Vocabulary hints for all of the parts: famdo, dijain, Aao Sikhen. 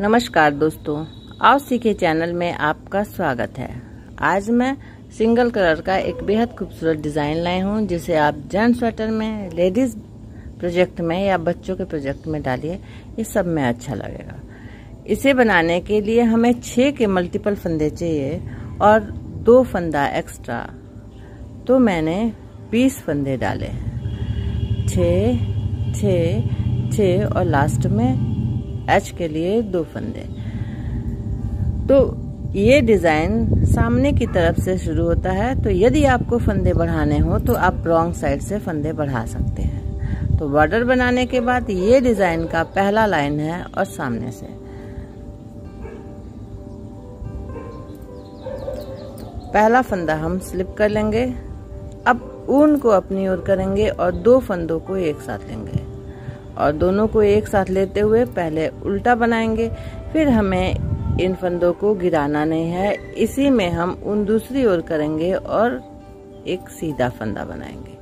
नमस्कार दोस्तों, आओ सीखे चैनल में आपका स्वागत है। आज मैं सिंगल कलर का एक बेहद खूबसूरत डिजाइन लाई हूँ, जिसे आप जेंट्स स्वेटर में, लेडीज प्रोजेक्ट में या बच्चों के प्रोजेक्ट में डालिए, ये सब में अच्छा लगेगा। इसे बनाने के लिए हमें 6 के मल्टीपल फंदे चाहिए और 2 फंदा एक्स्ट्रा, तो मैंने 20 फंदे डाले, 6 6 6 और लास्ट में एच के लिए 2 फंदे। तो ये डिजाइन सामने की तरफ से शुरू होता है, तो यदि आपको फंदे बढ़ाने हो तो आप रॉन्ग साइड से फंदे बढ़ा सकते हैं। तो बॉर्डर बनाने के बाद ये डिजाइन का पहला लाइन है और सामने से पहला फंदा हम स्लिप कर लेंगे। अब ऊन को अपनी ओर करेंगे और 2 फंदों को एक साथ लेंगे और दोनों को एक साथ लेते हुए पहले उल्टा बनाएंगे। फिर हमें इन फंदों को गिराना नहीं है, इसी में हम उन दूसरी ओर करेंगे और एक सीधा फंदा बनाएंगे।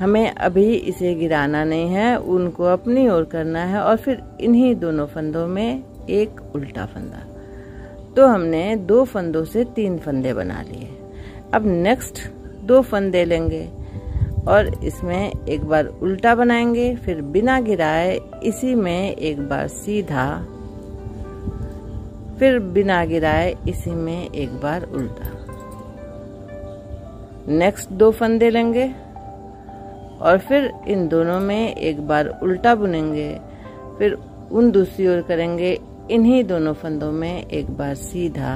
हमें अभी इसे गिराना नहीं है, उनको अपनी ओर करना है और फिर इन्हीं दोनों फंदों में एक उल्टा फंदा। तो हमने 2 फंदों से 3 फंदे बना लिए। अब नेक्स्ट 2 फंदे लेंगे और इसमें एक बार उल्टा बनाएंगे, फिर बिना गिराए इसी में एक बार सीधा, फिर बिना गिराए इसी में एक बार उल्टा। नेक्स्ट 2 फंदे लेंगे और फिर इन दोनों में एक बार उल्टा बुनेंगे, फिर उन दूसरी ओर करेंगे, इन्हीं दोनों फंदों में एक बार सीधा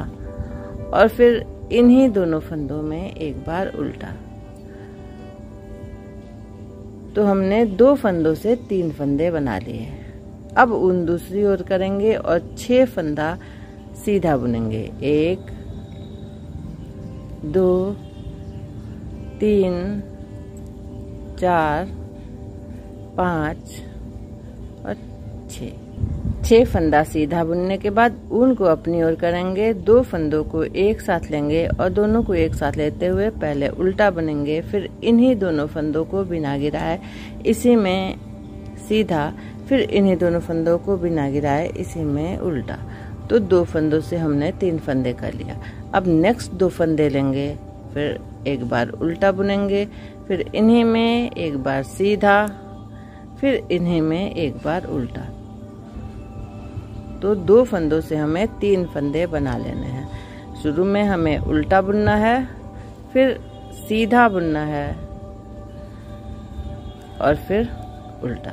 और फिर इन्हीं दोनों फंदों में एक बार उल्टा। तो हमने 2 फंदों से 3 फंदे बना लिए। अब उन दूसरी ओर करेंगे और 6 फंदा सीधा बुनेंगे, 1 2 3 4 5 और 6 फंदा सीधा बुनने के बाद ऊन को अपनी ओर करेंगे, 2 फंदों को एक साथ लेंगे और दोनों को एक साथ लेते हुए पहले उल्टा बनेंगे, फिर इन्हीं दोनों फंदों को बिना गिराए इसी में सीधा, फिर इन्हीं दोनों फंदों को बिना गिराए इसी में उल्टा। तो 2 फंदों से हमने 3 फंदे कर लिया। अब नेक्स्ट 2 फंदे लेंगे, फिर एक बार उल्टा बुनेंगे, फिर इन्हीं में एक बार सीधा, फिर इन्हीं में एक बार उल्टा। तो 2 फंदों से हमें 3 फंदे बना लेने हैं। शुरू में हमें उल्टा बुनना है, फिर सीधा बुनना है और फिर उल्टा,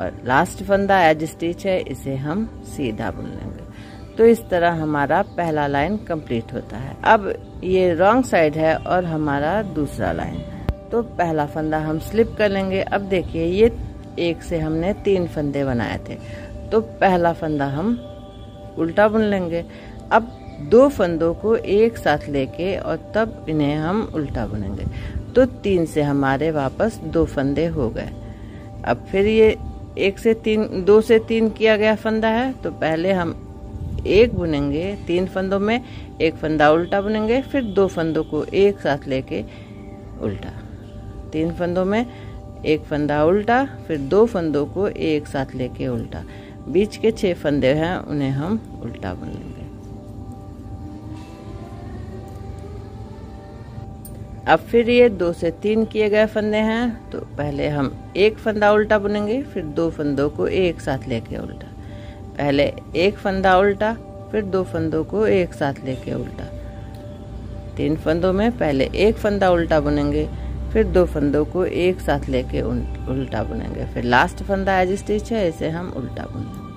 और लास्ट फंदा एज स्टिच है, इसे हम सीधा बुन लेंगे। तो इस तरह हमारा पहला लाइन कंप्लीट होता है। अब ये रॉन्ग साइड है और हमारा दूसरा लाइन है। तो पहला फंदा हम स्लिप कर लेंगे। अब देखिए, ये 1 से हमने 3 फंदे बनाए थे, तो पहला फंदा हम उल्टा बुन लेंगे। अब 2 फंदों को एक साथ लेके और तब इन्हें हम उल्टा बुनेंगे। तो 3 से हमारे वापस 2 फंदे हो गए। अब फिर ये 2 से 3 किया गया फंदा है, तो पहले हम 1 बुनेंगे, 3 फंदों में 1 फंदा उल्टा बुनेंगे, फिर 2 फंदों को एक साथ लेके उल्टा, 3 फंदों में 1 फंदा उल्टा, फिर 2 फंदों को एक साथ लेके उल्टा। बीच के 6 फंदे हैं, उन्हें हम उल्टा बुन लेंगे। अब फिर ये 2 से 3 किए गए फंदे हैं, तो पहले हम 1 फंदा उल्टा बुनेंगे, फिर 2 फंदों को एक साथ लेके उल्टा, पहले 1 फंदा उल्टा, फिर 2 फंदों को एक साथ लेके उल्टा, 3 फंदों में पहले 1 फंदा उल्टा बुनेंगे, फिर 2 फंदों को एक साथ लेके उल्टा बुनेंगे, फिर लास्ट फंदा एज स्टिच है, इसे हम उल्टा बुनेंगे।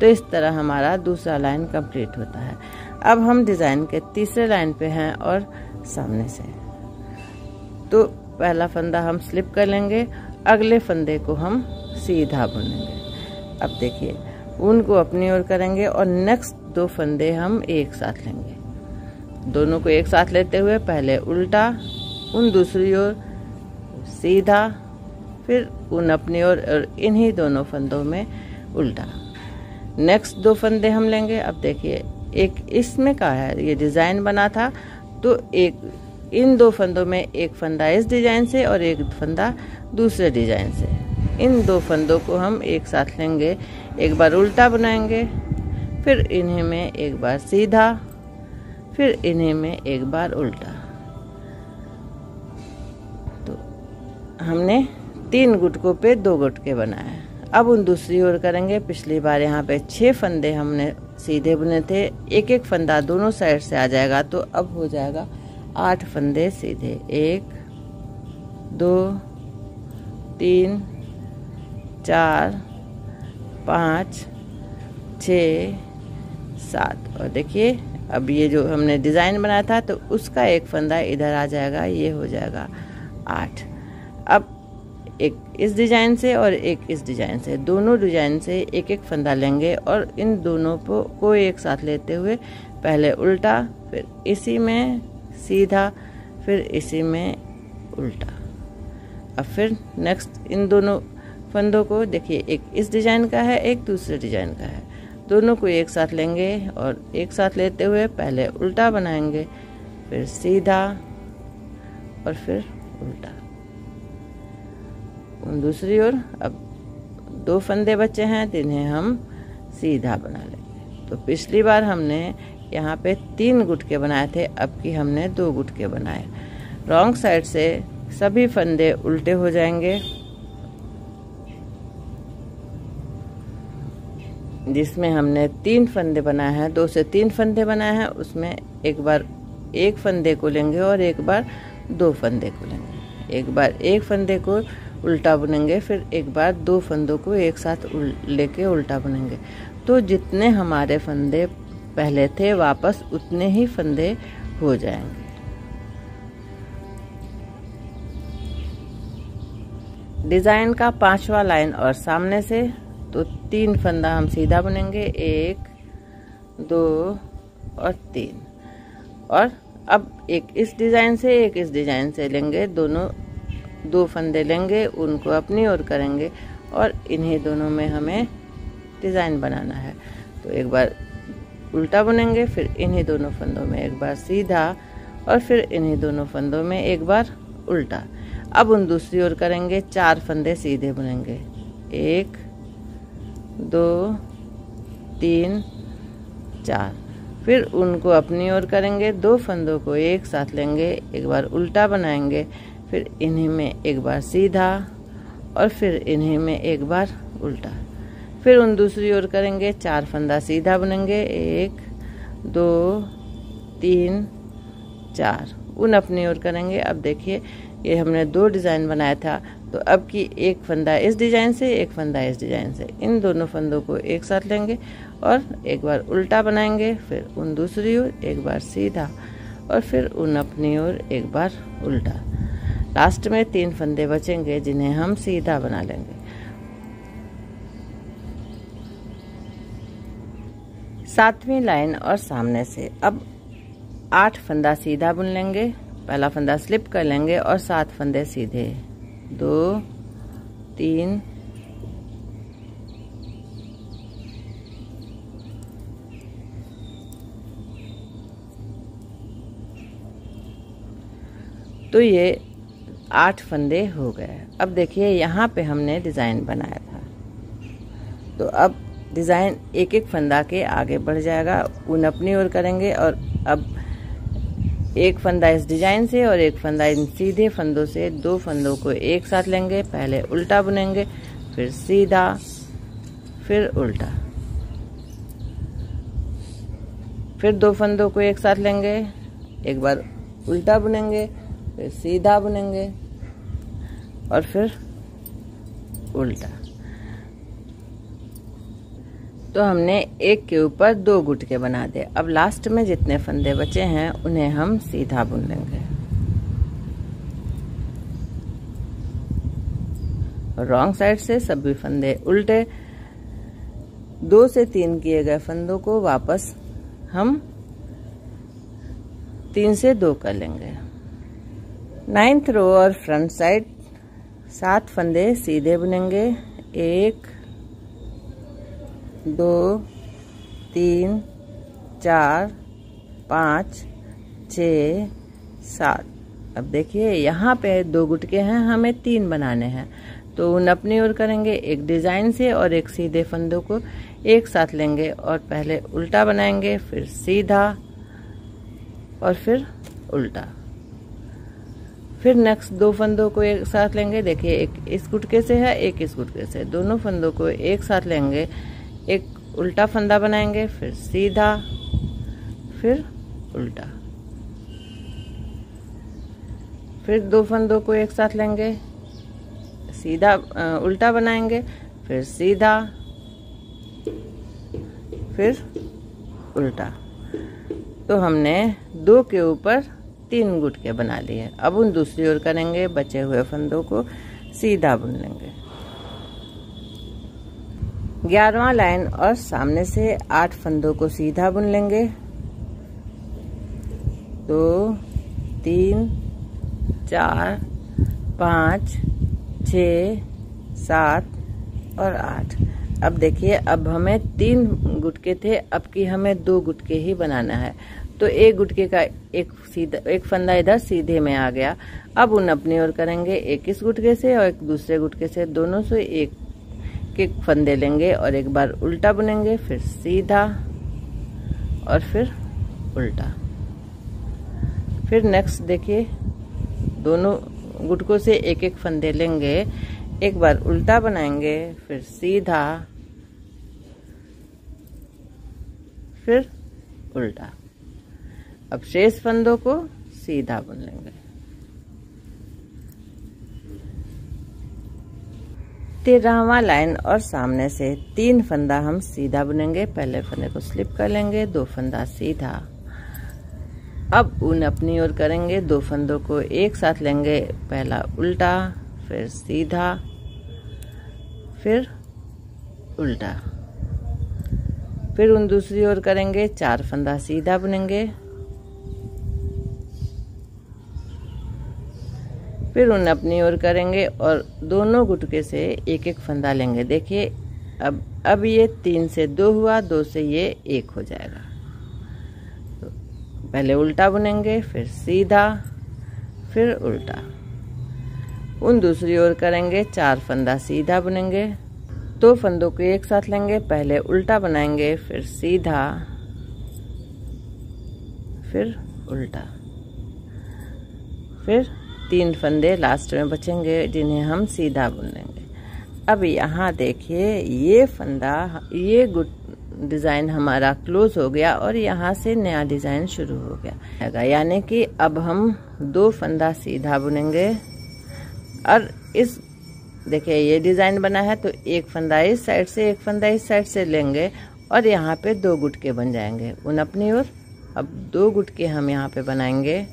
तो इस तरह हमारा दूसरा लाइन कंप्लीट होता है। अब हम डिज़ाइन के तीसरे लाइन पे हैं और सामने से। तो पहला फंदा हम स्लिप कर लेंगे, अगले फंदे को हम सीधा बुनेंगे। अब देखिए, ऊन को अपनी ओर करेंगे और नेक्स्ट 2 फंदे हम एक साथ लेंगे, दोनों को एक साथ लेते हुए पहले उल्टा, उन दूसरी ओर सीधा, फिर उन अपनी ओर और इन्हीं दोनों फंदों में उल्टा। नेक्स्ट 2 फंदे हम लेंगे। अब देखिए, एक इसमें का है, ये डिज़ाइन बना था, तो एक इन 2 फंदों में 1 फंदा इस डिज़ाइन से और 1 फंदा दूसरे डिज़ाइन से। इन दो फंदों को हम एक साथ लेंगे, एक बार उल्टा बनाएंगे, फिर इन्हें में एक बार सीधा, फिर इन्हें में एक बार उल्टा। तो हमने 3 गुटकों पे 2 गुटके बनाए। अब उन दूसरी ओर करेंगे। पिछली बार यहाँ पे 6 फंदे हमने सीधे बुने थे, एक एक फंदा दोनों साइड से आ जाएगा, तो अब हो जाएगा 8 फंदे सीधे। 1 2 3 4 5 6 7 और देखिए अब ये जो हमने डिज़ाइन बनाया था तो उसका एक फंदा इधर आ जाएगा, ये हो जाएगा 8। अब एक इस डिज़ाइन से और एक इस डिज़ाइन से, दोनों डिज़ाइन से एक एक फंदा लेंगे और इन दोनों को एक साथ लेते हुए पहले उल्टा, फिर इसी में सीधा, फिर इसी में उल्टा। अब फिर नेक्स्ट इन दोनों फंदों को देखिए, एक इस डिज़ाइन का है, एक दूसरे डिज़ाइन का है, दोनों को एक साथ लेंगे और एक साथ लेते हुए पहले उल्टा बनाएंगे, फिर सीधा और फिर उल्टा। दूसरी ओर अब 2 फंदे बचे हैं, जिन्हें हम सीधा बना लेंगे। तो पिछली बार हमने यहाँ पे 3 गुटके बनाए थे, अब की हमने 2 गुटके बनाए। रॉन्ग साइड से सभी फंदे उल्टे हो जाएंगे, जिसमें हमने 3 फंदे बनाए हैं, 2 से 3 फंदे बनाए हैं, उसमें एक बार एक फंदे को लेंगे और एक बार 2 फंदे को लेंगे। एक बार एक फंदे को उल्टा बुनेंगे, फिर एक बार 2 फंदों को एक साथ लेके उल्टा बुनेंगे। तो जितने हमारे फंदे पहले थे वापस उतने ही फंदे हो जाएंगे। डिजाइन का 5वां लाइन और सामने से, तो 3 फंदा हम सीधा बुनेंगे, 1 2 और 3। और अब एक इस डिजाइन से एक इस डिजाइन से लेंगे, दोनों 2 फंदे लेंगे, उनको अपनी ओर करेंगे और इन्हीं दोनों में हमें डिज़ाइन बनाना है। तो एक बार उल्टा बुनेंगे, फिर इन्हीं दोनों फंदों में एक बार सीधा और फिर इन्हीं दोनों फंदों में एक बार उल्टा। अब उन दूसरी ओर करेंगे, 4 फंदे सीधे बुनेंगे, 1 2 3 4, फिर उनको अपनी ओर करेंगे, 2 फंदों को एक साथ लेंगे, एक बार उल्टा बनाएंगे, फिर इन्हीं में एक बार सीधा और फिर इन्हीं में एक बार उल्टा। फिर उन दूसरी ओर करेंगे, 4 फंदा सीधा बुनेंगे, 1 2 3 4, उन अपनी ओर करेंगे। अब देखिए ये हमने 2 डिज़ाइन बनाया था, तो अब की एक फंदा इस डिज़ाइन से, एक फंदा इस डिज़ाइन से, इन दोनों फंदों को एक साथ लेंगे और एक बार उल्टा बनाएंगे, फिर उन दूसरी ओर एक बार सीधा और फिर उन अपनी ओर एक बार उल्टा। लास्ट में 3 फंदे बचेंगे, जिन्हें हम सीधा बना लेंगे। सातवीं लाइन और सामने से, अब 8 फंदा सीधा बुन लेंगे, पहला फंदा स्लिप कर लेंगे और 7 फंदे सीधे, 2 3। तो ये 8 फंदे हो गए। अब देखिए यहाँ पे हमने डिज़ाइन बनाया था, तो अब डिज़ाइन एक एक फंदा के आगे बढ़ जाएगा, उन अपनी ओर करेंगे। और अब एक फंदा इस डिज़ाइन से और एक फंदा इन सीधे फंदों से, 2 फंदों को एक साथ लेंगे, पहले उल्टा बुनेंगे, फिर सीधा, फिर उल्टा। फिर 2 फंदों को एक साथ लेंगे, एक बार उल्टा बुनेंगे, फिर सीधा बुनेंगे और फिर उल्टा। तो हमने एक के ऊपर 2 गुटके बना दिए। अब लास्ट में जितने फंदे बचे हैं उन्हें हम सीधा बुन लेंगे। रॉन्ग साइड से सभी फंदे उल्टे, 2 से 3 किए गए फंदों को वापस हम 3 से 2 कर लेंगे। 9th रो और फ्रंट साइड, 7 फंदे सीधे बुनेंगे, 1 2 3 4 5 6 7। अब देखिए यहाँ पे 2 गुटके हैं, हमें 3 बनाने हैं। तो उन अपनी ओर करेंगे, एक डिजाइन से और एक सीधे फंदों को एक साथ लेंगे और पहले उल्टा बनाएंगे, फिर सीधा और फिर उल्टा। फिर नेक्स्ट दो फंदों को एक साथ लेंगे, देखिए एक इस गुटके से है, एक इस गुटके से, दोनों फंदों को एक साथ लेंगे, एक उल्टा फंदा बनाएंगे, फिर सीधा फिर उल्टा। फिर दो फंदों को एक साथ लेंगे, सीधा उल्टा बनाएंगे, फिर सीधा फिर उल्टा। तो हमने दो के ऊपर 3 गुटके बना लिए। अब उन दूसरी ओर करेंगे, बचे हुए फंदों को सीधा बुन लेंगे। 11वां लाइन और सामने से 8 फंदों को सीधा बुन लेंगे। 2, 3, 4, 5, 6, 7 और 8। अब देखिए, अब हमें 3 गुटके थे, अब की हमें 2 गुटके ही बनाना है। तो एक गुटके का एक फंदा इधर सीधे में आ गया। अब उन अपनी ओर करेंगे, एक इस गुटके से और एक दूसरे गुटके से, दोनों से एक फंदे लेंगे और एक बार उल्टा बुनेंगे, फिर सीधा और फिर उल्टा। फिर नेक्स्ट देखिए, दोनों गुटकों से एक फंदे लेंगे, एक बार उल्टा बनाएंगे, फिर सीधा फिर उल्टा। अब शेष फंदों को सीधा बुन लेंगे। 13वां लाइन और सामने से 3 फंदा हम सीधा बुनेंगे। पहले फंदे को स्लिप कर लेंगे, 2 फंदा सीधा। अब उन अपनी ओर करेंगे, 2 फंदों को एक साथ लेंगे, पहला उल्टा फिर सीधा फिर उल्टा। फिर उन दूसरी ओर करेंगे, 4 फंदा सीधा बुनेंगे, फिर उन अपनी ओर करेंगे और दोनों गुटके से एक फंदा लेंगे। देखिए अब ये 3 से 2 हुआ, 2 से ये 1 हो जाएगा। तो पहले उल्टा बुनेंगे, फिर सीधा फिर उल्टा। उन दूसरी ओर करेंगे, 4 फंदा सीधा बुनेंगे, 2 फंदों को एक साथ लेंगे, पहले उल्टा बनाएंगे, फिर सीधा फिर उल्टा। फिर 3 फंदे लास्ट में बचेंगे, जिन्हें हम सीधा बुन लेंगे। अब यहाँ देखिए, ये फंदा, ये डिज़ाइन हमारा क्लोज हो गया और यहाँ से नया डिज़ाइन शुरू हो गया। यानी कि अब हम 2 फंदा सीधा बुनेंगे और इस देखिए ये डिज़ाइन बना है, तो एक फंदा इस साइड से, एक फंदा इस साइड से लेंगे और यहाँ पे 2 गुटके बन जाएंगे। उन अपनी ओर अब 2 गुटके हम यहाँ पे बनाएंगे।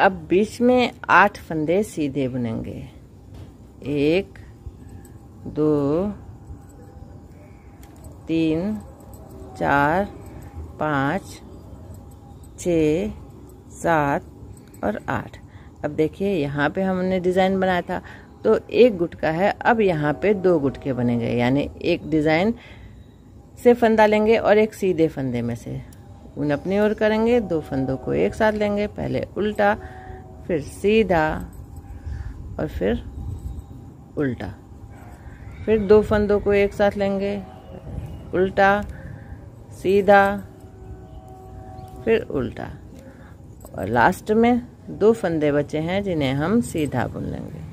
अब बीच में 8 फंदे सीधे बुनेंगे, 1, 2, 3, 4, 5, 6, 7 और 8। अब देखिए, यहाँ पे हमने डिज़ाइन बनाया था तो एक गुटका है, अब यहाँ पे 2 गुटके बनेंगे। यानी एक डिज़ाइन से फंदा लेंगे और एक सीधे फंदे में से। उन अपनी ओर करेंगे, 2 फंदों को एक साथ लेंगे, पहले उल्टा फिर सीधा और फिर उल्टा। फिर 2 फंदों को एक साथ लेंगे, उल्टा सीधा फिर उल्टा। और लास्ट में 2 फंदे बचे हैं, जिन्हें हम सीधा बुन लेंगे।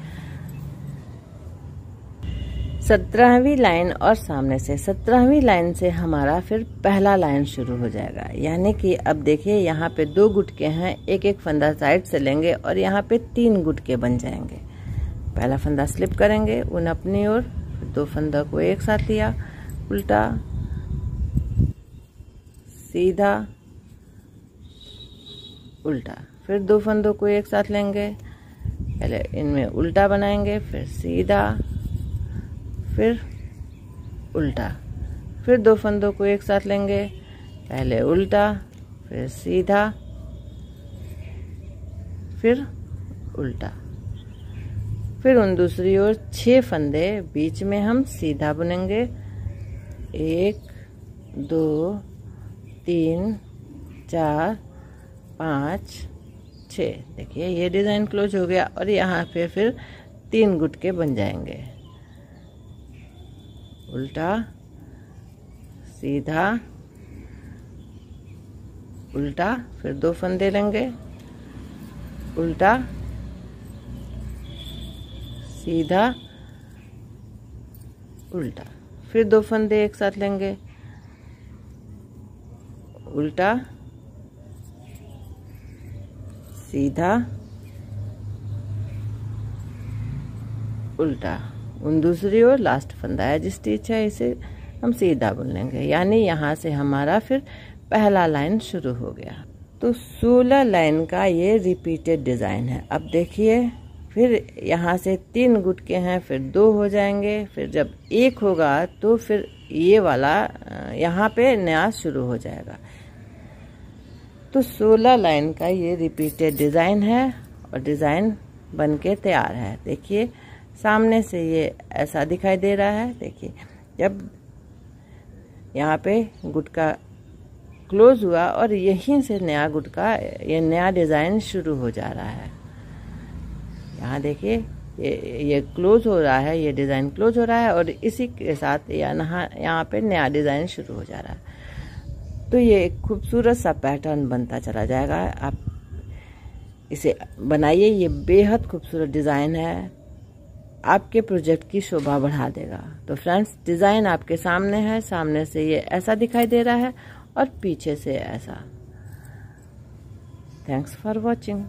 17वीं लाइन और सामने से 17वीं लाइन से हमारा फिर पहला लाइन शुरू हो जाएगा। यानी कि अब देखिए, यहाँ पे 2 गुटके हैं, एक फंदा साइड से लेंगे और यहाँ पे 3 गुटके बन जाएंगे। पहला फंदा स्लिप करेंगे, उन अपनी ओर, 2 फंदा को एक साथ लिया, उल्टा सीधा उल्टा। फिर 2 फंदों को एक साथ लेंगे, पहले इनमें उल्टा बनाएंगे, फिर सीधा फिर उल्टा। फिर 2 फंदों को एक साथ लेंगे, पहले उल्टा फिर सीधा फिर उल्टा। फिर उन दूसरी ओर 6 फंदे बीच में हम सीधा बुनेंगे। 1 2 3 4 5 6। देखिए ये डिज़ाइन क्लोज हो गया और यहाँ पे फिर 3 गुटके बन जाएंगे। उल्टा सीधा उल्टा, फिर 2 फंदे लेंगे, उल्टा सीधा उल्टा, फिर 2 फंदे एक साथ लेंगे, उल्टा सीधा उल्टा, उन दूसरी ओर लास्ट फंदा है जिस स्टिच है इसे हम सीधा बुन लेंगे। यानी यहाँ से हमारा फिर पहला लाइन शुरू हो गया। तो 16 लाइन का ये रिपीटेड डिज़ाइन है। अब देखिए फिर यहाँ से 3 गुटके हैं, फिर 2 हो जाएंगे, फिर जब 1 होगा तो फिर ये वाला यहाँ पे नया शुरू हो जाएगा। तो 16 लाइन का ये रिपीटेड डिज़ाइन है और डिज़ाइन बनके तैयार है। देखिए सामने से ये ऐसा दिखाई दे रहा है। देखिए जब यहाँ पे गुटका क्लोज हुआ और यहीं से नया गुटका, ये नया डिज़ाइन शुरू हो जा रहा है। यहाँ देखिए ये क्लोज हो रहा है, ये डिज़ाइन क्लोज हो रहा है और इसी के साथ यहाँ पे नया डिज़ाइन शुरू हो जा रहा है। तो ये एक खूबसूरत सा पैटर्न बनता चला जाएगा। आप इसे बनाइए, ये बेहद खूबसूरत डिज़ाइन है, आपके प्रोजेक्ट की शोभा बढ़ा देगा। तो फ्रेंड्स डिज़ाइन आपके सामने है, सामने से ये ऐसा दिखाई दे रहा है और पीछे से ऐसा। Thanks for watching.